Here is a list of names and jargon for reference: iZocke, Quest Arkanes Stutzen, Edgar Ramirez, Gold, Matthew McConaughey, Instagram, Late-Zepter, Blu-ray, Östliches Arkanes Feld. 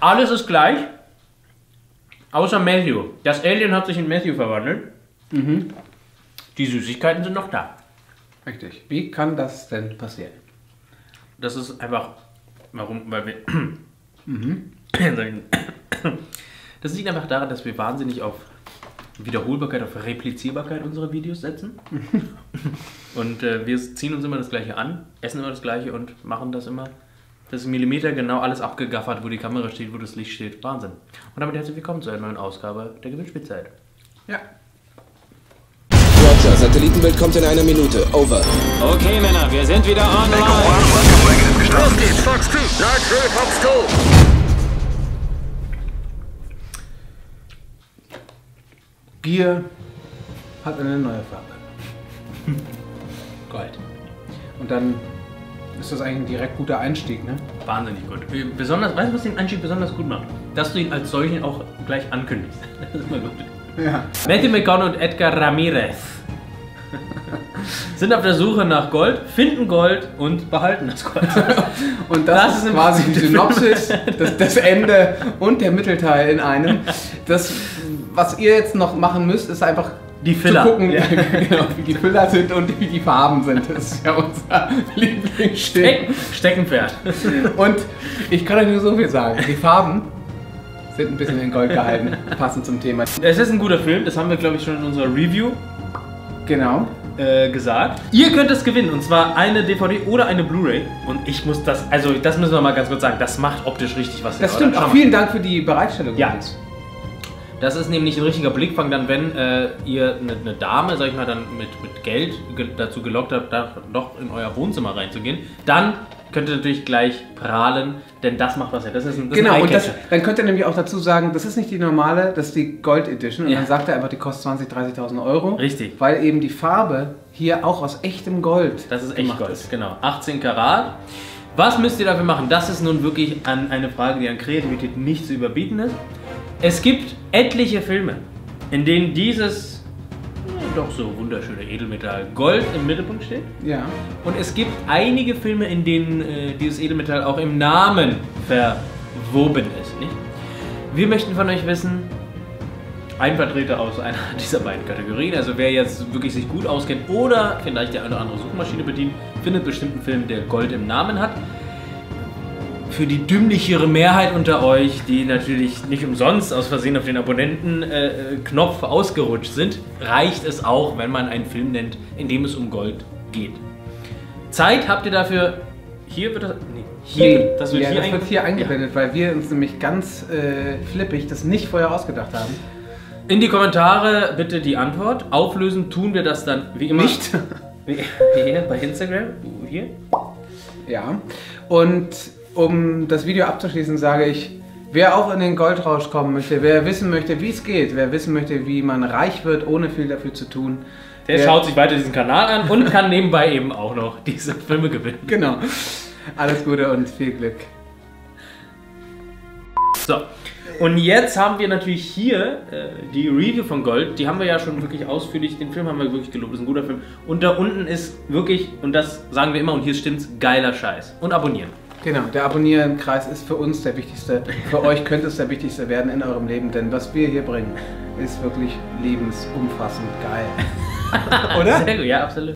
Alles ist gleich, außer Matthew. Das Alien hat sich in Matthew verwandelt. Mhm. Die Süßigkeiten sind noch da. Richtig. Wie kann das denn passieren? Das ist einfach... Warum? Weil wir... Mhm. Das liegt einfach daran, dass wir wahnsinnig auf Wiederholbarkeit, auf Replizierbarkeit unserer Videos setzen. Und wir ziehen uns immer das Gleiche an, essen immer das Gleiche und machen das immer. Das ist millimetergenau alles abgegaffert, wo die Kamera steht, wo das Licht steht. Wahnsinn. Und damit herzlich willkommen zu einer neuen Ausgabe der Gewinnspielzeit. Ja. Roger, Satellitenbild kommt in einer Minute. Over. Okay, Männer, wir sind wieder online. Los geht's, Fox 2. Nightfall, Fox 2. Bier hat eine neue Farbe. Gold. Und dann ist das eigentlich ein direkt guter Einstieg, ne? Wahnsinnig gut. Besonders, weißt du, was den Einstieg besonders gut macht? Dass du ihn als solchen auch gleich ankündigst. Das ist mal gut. Ja. Matthew McConaughey und Edgar Ramirez sind auf der Suche nach Gold, finden Gold und behalten das Gold. Und das ist quasi die Synopsis, das Ende und der Mittelteil in einem. Das... Was ihr jetzt noch machen müsst, ist einfach die Filler. Zu gucken, ja. Genau, wie die Filler sind und wie die Farben sind. Das ist ja unser Lieblingsstück. Steckenpferd. Und ich kann euch nur so viel sagen. Die Farben sind ein bisschen in Gold gehalten, passend zum Thema. Es ist ein guter Film, das haben wir, glaube ich, schon in unserer Review genau gesagt. Ihr könnt es gewinnen, und zwar eine DVD oder eine Blu-ray. Und ich muss das, also das müssen wir mal ganz kurz sagen, das macht optisch richtig was. Das stimmt, auch vielen Dank für die Bereitstellung. Ja. Das ist nämlich ein richtiger Blickfang, dann wenn ihr eine Dame, sag ich mal, dann mit Geld dazu gelockt habt, da doch in euer Wohnzimmer reinzugehen, dann könnt ihr natürlich gleich prahlen, denn das macht was her. Das ist ein Genau, und das, dann könnt ihr nämlich auch dazu sagen, das ist nicht die normale, das ist die Gold Edition. Und ja, dann sagt er einfach, die kostet 20.000, 30.000 Euro. Richtig. Weil eben die Farbe hier auch aus echtem Gold. Das ist echt Gold, ist. Genau. 18 Karat. Was müsst ihr dafür machen? Das ist nun wirklich eine Frage, die an Kreativität nicht zu überbieten ist. Es gibt etliche Filme, in denen dieses doch so wunderschöne Edelmetall Gold im Mittelpunkt steht. Ja. Und es gibt einige Filme, in denen dieses Edelmetall auch im Namen verwoben ist, nicht? Wir möchten von euch wissen, ein Vertreter aus einer dieser beiden Kategorien, also wer jetzt wirklich sich gut auskennt oder vielleicht der eine oder andere Suchmaschine bedient, findet bestimmt einen Film, der Gold im Namen hat. Für die dümmlichere Mehrheit unter euch, die natürlich nicht umsonst aus Versehen auf den Abonnenten-Knopf ausgerutscht sind, reicht es auch, wenn man einen Film nennt, in dem es um Gold geht. Zeit habt ihr dafür. Hier wird das. Nee, hier. Das wird, ja, hier, das wird hier eingeblendet, ja, weil wir uns nämlich ganz flippig das nicht vorher ausgedacht haben. In die Kommentare bitte die Antwort. Auflösen tun wir das dann wie immer. Nicht? Hier bei Instagram. Hier. Ja. Und um das Video abzuschließen, sage ich, wer auch in den Goldrausch kommen möchte, wer wissen möchte, wie es geht, wer wissen möchte, wie man reich wird, ohne viel dafür zu tun, der schaut sich weiter diesen Kanal an und kann nebenbei eben auch noch diese Filme gewinnen. Genau. Alles Gute und viel Glück. So. Und jetzt haben wir natürlich hier die Review von Gold. Die haben wir ja schon wirklich ausführlich, den Film haben wir wirklich gelobt, das ist ein guter Film. Und da unten ist wirklich, und das sagen wir immer, und hier stimmt's, geiler Scheiß. Und abonnieren. Genau, der Abonnierenkreis ist für uns der wichtigste. Für euch könnte es der wichtigste werden in eurem Leben, denn was wir hier bringen, ist wirklich lebensumfassend geil. Oder? Sehr gut, ja, absolut.